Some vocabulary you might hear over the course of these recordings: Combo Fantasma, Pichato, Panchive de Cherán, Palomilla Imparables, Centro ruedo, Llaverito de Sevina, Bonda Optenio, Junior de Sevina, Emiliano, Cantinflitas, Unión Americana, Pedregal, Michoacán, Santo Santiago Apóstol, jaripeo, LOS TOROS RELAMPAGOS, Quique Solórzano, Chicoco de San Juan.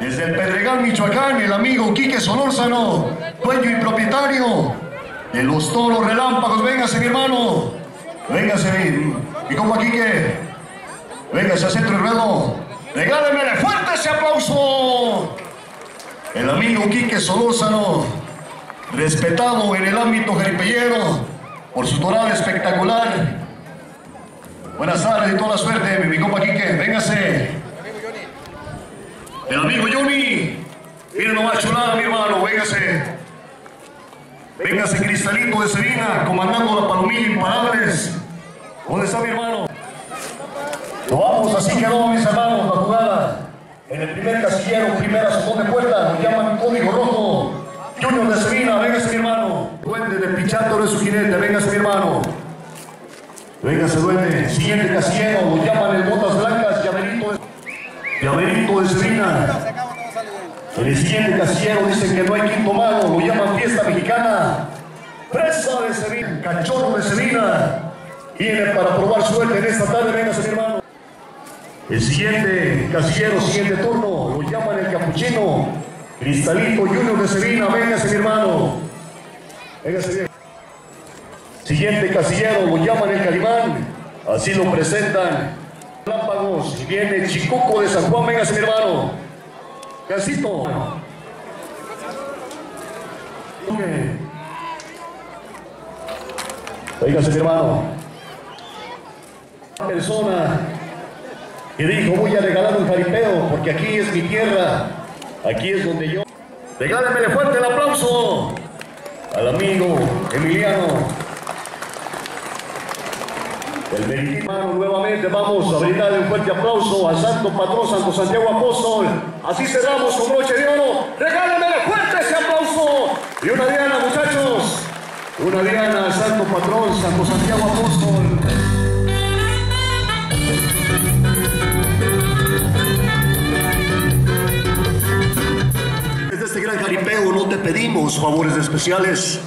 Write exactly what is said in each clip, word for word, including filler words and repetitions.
Desde el Pedregal, Michoacán, el amigo Quique Solórzano, dueño y propietario de los Toros Relámpagos. Véngase, mi hermano, véngase, mi, mi compa Quique, véngase a Centro Ruedo, regálenme fuerte ese aplauso. El amigo Quique Solórzano, respetado en el ámbito jaripellero por su toral espectacular. Buenas tardes y toda la suerte, mi, mi compa Quique, véngase. El amigo Juni, miren nomás chulada, mi hermano, véngase. Véngase Cristalito de Sevina, comandando la Palomilla Imparables. ¿Dónde está mi hermano? Lo vamos, así que no, mis hermanos, la jugada. En el primer casillero, primera, segunda puerta, nos llaman código rojo. Junior de Sevina, véngase mi hermano. Duende de Pichato de su jinete, véngase mi hermano. Véngase duende, siguiente casillero, nos llaman el botas blancas, Llaverito de... Llaverito de Sevina. El siguiente casillero dice que no hay quinto malo, lo llaman Fiesta Mexicana. Presa de Sevina, Cachorro de Sevina. Viene para probar suerte en esta tarde, véngase mi hermano. El siguiente casillero, siguiente turno, lo llaman el Capuchino. Cristalito Junior de Sevina, véngase mi hermano. Véngase bien. Siguiente casillero, lo llaman el Calimán. Así lo presentan. Lámpagos, y viene Chicoco de San Juan, véngase mi hermano. Casito. Véngase mi hermano. Una persona que dijo voy a regalar un jaripeo porque aquí es mi tierra, aquí es donde yo. Regálenme fuerte el aplauso al amigo Emiliano. El meritímano nuevamente, vamos a brindarle un fuerte aplauso al santo patrón Santo Santiago Apóstol. Así cerramos con broche de oro. Regálenme fuerte ese aplauso. Y una diana, muchachos. Una diana al santo patrón Santo Santiago Apóstol. Desde este gran jaripeo no te pedimos favores especiales.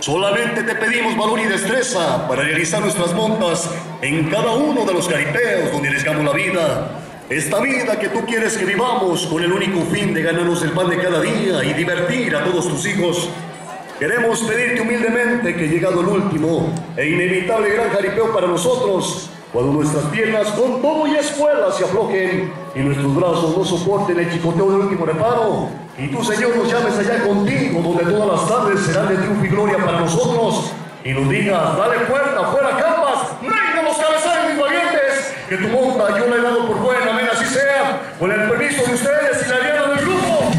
Solamente te pedimos valor y destreza para realizar nuestras montas en cada uno de los jaripeos donde arriesgamos la vida. Esta vida que tú quieres que vivamos con el único fin de ganarnos el pan de cada día y divertir a todos tus hijos. Queremos pedirte humildemente que llegado el último e inevitable gran jaripeo para nosotros, Cuando nuestras piernas con todo y escuela se aflojen y nuestros brazos no soporten el chicoteo del último reparo, y tú, Señor, nos llames allá contigo, donde todas las tardes serán de triunfo y gloria para nosotros, y nos digas, dale puerta, fuera capas, reina los cabezales, mis valientes, que tu monta yo la he dado por buena, amén, así sea, con el permiso de ustedes y la alianza del grupo.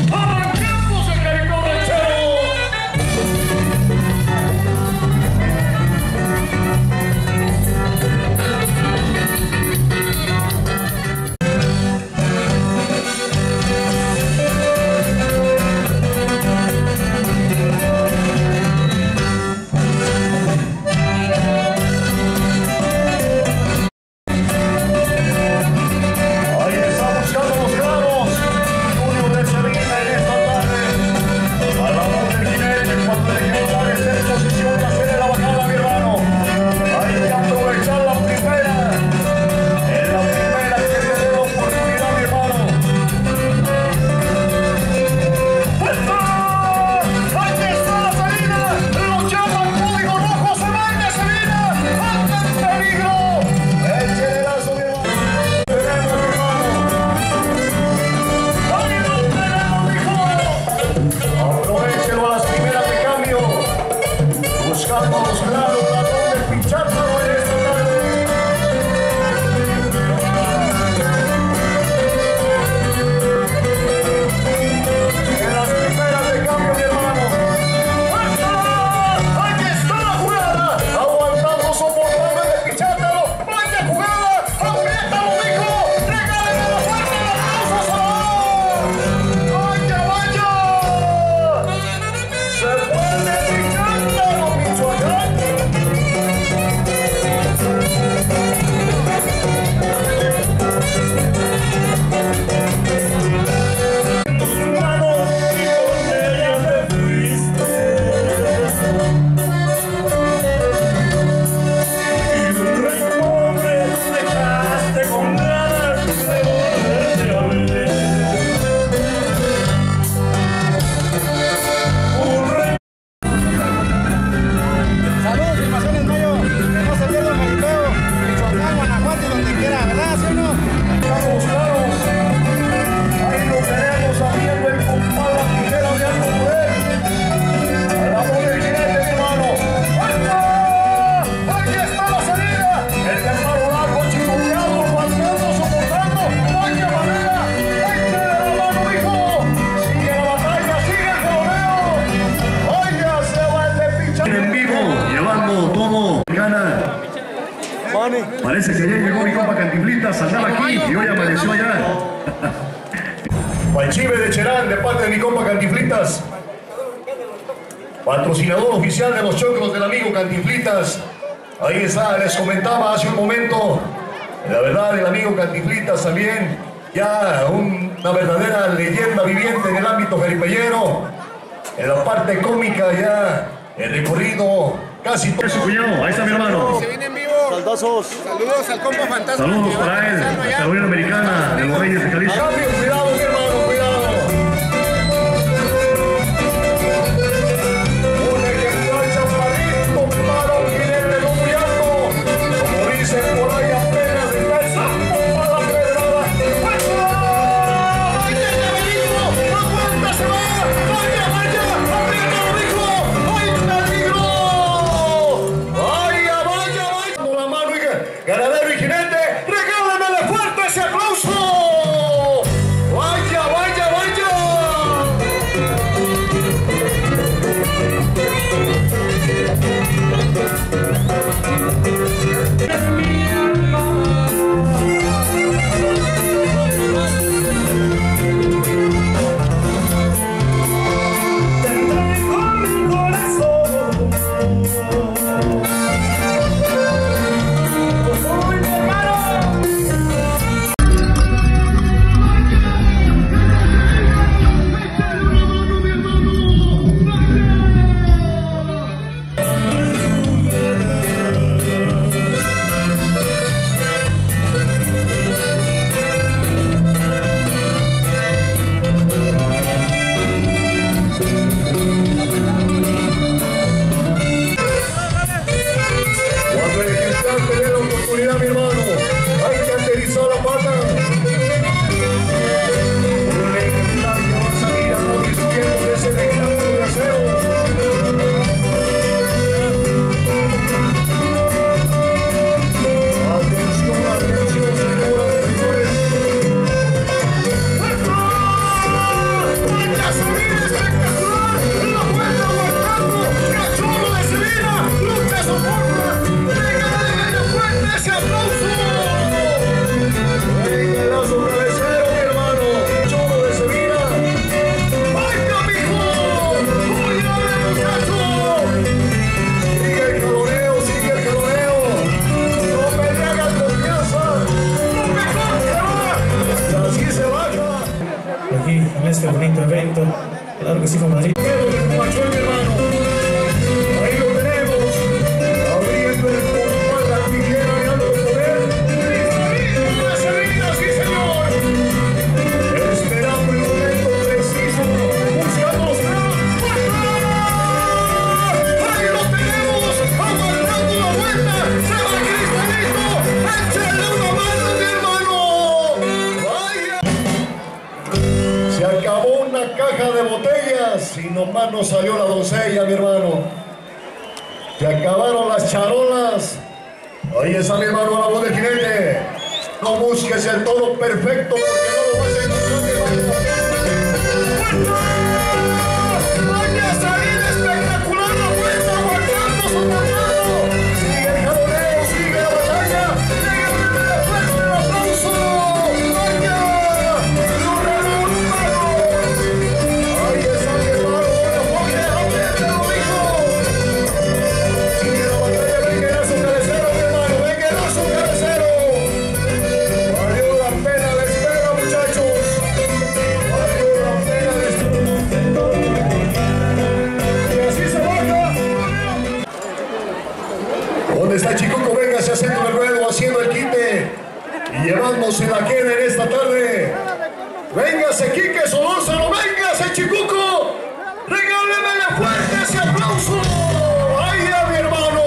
Parece que ya llegó mi compa Cantinflitas, andaba aquí y hoy amaneció allá. Panchive de Cherán, de parte de mi compa Cantinflitas, patrocinador oficial de los choclos del amigo Cantinflitas. Ahí está, les comentaba hace un momento, la verdad el amigo Cantinflitas también, ya una verdadera leyenda viviente en el ámbito jaripellero, en la parte cómica ya, el recorrido casi todo. Su cuñado, ahí está mi hermano. Saldazos. Saludos al Combo Fantasma. Saludos para él, a la Unión Americana, de los Reyes de Jalisco. Cuidado, mi hermano, cuidado. Un ejemplar chaparrito para un jinete no muy alto. Como dicen por ahí, apenas está el sapo para la pedrada. ¡Fuerza! ¡Vaya, Llaverito! ¡Aguanta, se va! ¡Vaya, vaya! ¡Arriba, rico! ¡Hay peligro! Ganadero y jinete, regálenmele fuerte ese aplauso. este bonito evento. Claro que sí, compadre. Nomás no salió la doncella, mi hermano. Se acabaron las charolas. Ahí está, mi hermano, la voz del jinete. No busques el toro perfecto, porque no lo vas a encontrar, mi hermano. Está Chicoco, venga hacia Centro ruedo, haciendo el quite y llevándose la queda en esta tarde. Véngase Quique Solórzano, véngase Chicoco, regáleme fuerte ese aplauso. ¡Vaya, mi hermano!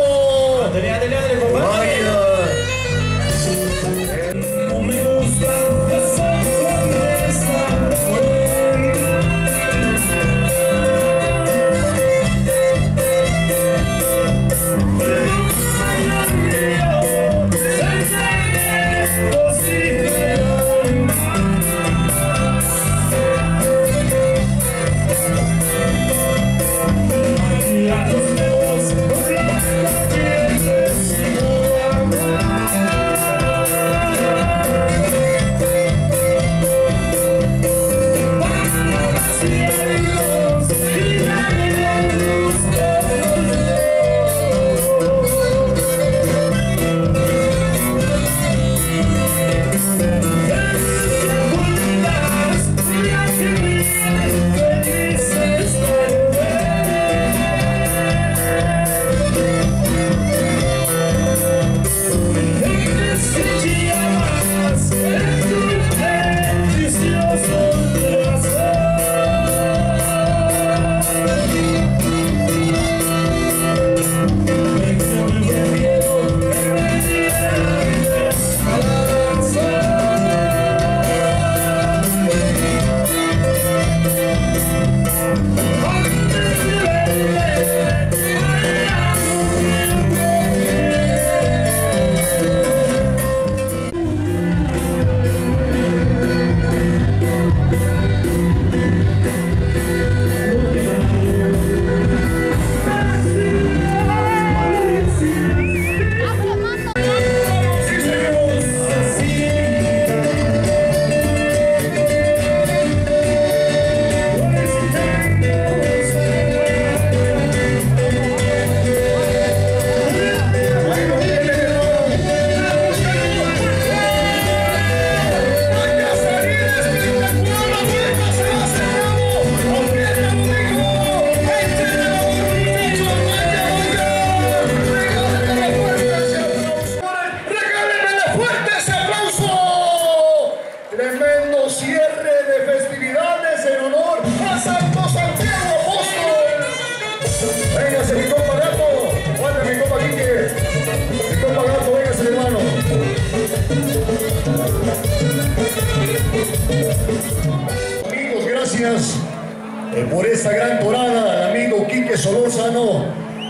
Por esta gran torada, el amigo Quique Solórzano,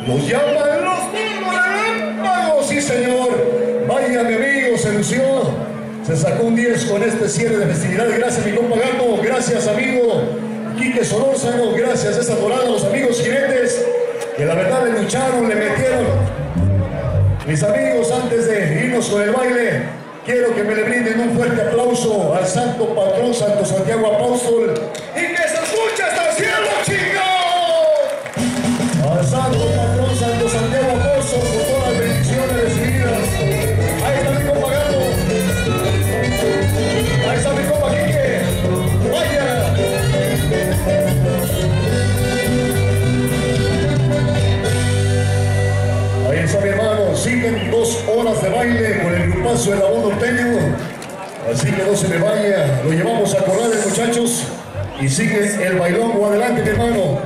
nos llaman los relámpagos, sí señor. Vaya, mi amigo, se lució, se sacó un diez con este cierre de festividades. Gracias, mi compa Gato, gracias, amigo Quique Solórzano, gracias a esta torada, los amigos jinetes, que la verdad le lucharon, le metieron. Mis amigos, antes de irnos con el baile, quiero que me le brinden un fuerte aplauso al santo patrón, Santo Santiago Apóstol, y que se escuche hasta el cielo, chicos. Al santo patrón, Santo Santiago Apóstol, por todas las bendiciones recibidas. Ahí está mi compa Gato. Ahí está mi compa Quique. Vaya. aplauso el Bonda Optenio, así que no se le vaya, lo llevamos a corrales, muchachos, y sigue el bailongo. Adelante, mi hermano.